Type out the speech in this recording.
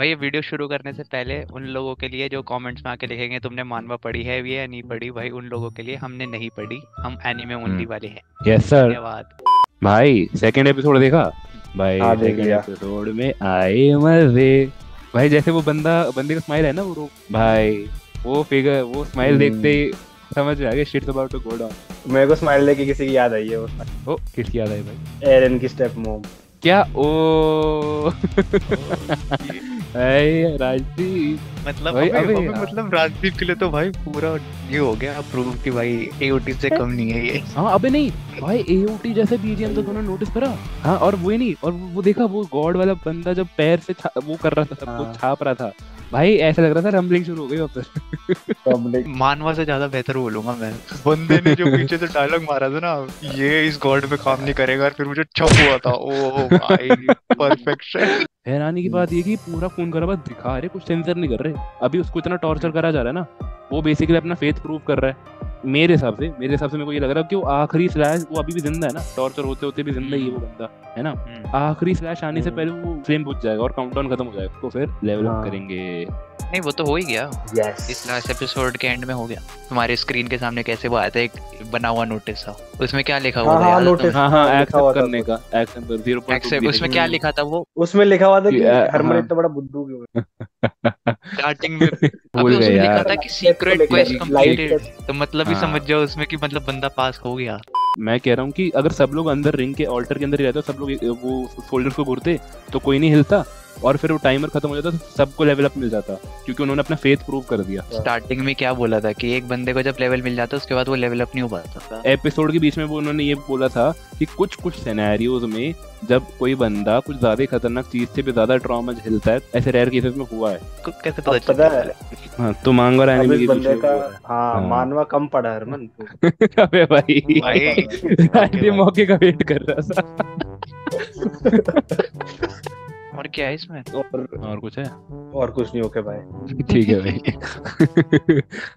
भाई ये वीडियो शुरू करने से पहले उन लोगों के लिए जो कमेंट्स में आके लिखेंगे तुमने मानवा पढ़ी है या नहीं पढ़ी, भाई उन लोगों के लिए हमने नहीं पढ़ी, हम एनीमे ओनली वाले हैं। Yes sir. भाई सेकंड एपिसोड देखा? भाई सेकंड एपिसोड में आए मजे। भाई जैसे वो बंदे का स्माइल है ना, वो भाई वो फिगर, वो स्माइल देखते ही समझ में आ गया sheets about to go down. मेरे को स्माइल लेके किसी की याद आई है। वो किसकी याद आई भाई? एरन की स्टेप मॉम। क्या ओ राजदीप, मतलब अबे राजदीप के लिए तो भाई पूरा ये हो गया अप्रूव कि भाई एओटी से कम नहीं है ये। हाँ अबे नहीं भाई एओटी जैसे बीजीएम तो तुमने नोटिस करा? हाँ और वो ही नहीं, और वो देखा वो गॉड वाला बंदा जब पैर से वो कर रहा था, सब कुछ छाप रहा था भाई, ऐसा लग रहा था रंबलिंग शुरू हो गई वापस। मानवा से ज्यादा बेहतर बोलूंगा मैं। बंदे ने जो पीछे से डायलॉग मारा था ना, ये इस गॉड पे काम नहीं करेगा, और फिर मुझे छप हुआ था। ओ भाई परफेक्शन। हैरानी की बात ये कि पूरा फोन करा, बस दिखा रहे, कुछ सेंसर नहीं कर रहे। अभी उसको इतना टॉर्चर करा जा रहा है ना, वो बेसिकली अपना फेथ प्रूव कर रहा है। मेरे हिसाब से मेरे को ये लग रहा है कि वो आखिरी स्लैश, वो अभी भी जिंदा है ना, टॉर्चर होते होते भी जिंदा ही है वो बंदा, है ना। आखिरी स्लैश आने से पहले वो फ्लेम बुझ जाएगा और काउंटडाउन खत्म हो जाएगा, उसको फिर लेवल अप करेंगे। नहीं वो तो हो ही गया। yes. इस लास्ट एपिसोड के एंड में हो गया। तुम्हारे स्क्रीन के सामने कैसे वो आया था एक बना हुआ नोटिस, उसमें क्या लिखा हुआ था? नोटिस एक्सेप्ट करने का, एक्शन पर 0.2। उसमें क्या लिखा था? वो उसमें लिखा हुआ था कि हरमन इतना बड़ा बुद्धू क्यों है स्टार्टिंग में। अभी उसमें लिखा था कि सीक्रेट क्वेस्ट कंप्लीटेड, तो मतलब ही समझ जाओ उसमें कि मतलब बंदा पास हो गया। मैं कह रहा हूँ कि अगर सब लोग अंदर रिंग के ऑल्टर के अंदर ही रहते, सब लोग वो सोल्डर्स को घूरते तो कोई नहीं हिलता, और फिर वो टाइमर खत्म हो जाता तो सबको लेवल अप मिल जाता, क्योंकि उन्होंने अपना फेथ प्रूव कर दिया। स्टार्टिंग में क्या बोला था कि एक बंदे को जब लेवल मिल जाता है उसके बाद वो लेवल अप नहीं हो पाता। एपिसोड के बीच में वो उन्होंने ये बोला था कि कुछ सिनेरियोज में जब कोई बंदा कुछ ज्यादा खतरनाक चीज से भी ज्यादा ट्रॉमा झेलता है, ऐसे रेयर केसेस में हुआ है। कैसे पता है? हाँ तो मांगवा बंदे का, हाँ मानवा कम पड़ा हरमन। अबे भाई मौके का वेट कर रहा था। और क्या है इसमें? और कुछ है? और कुछ नहीं। ओके भाई ठीक है भाई।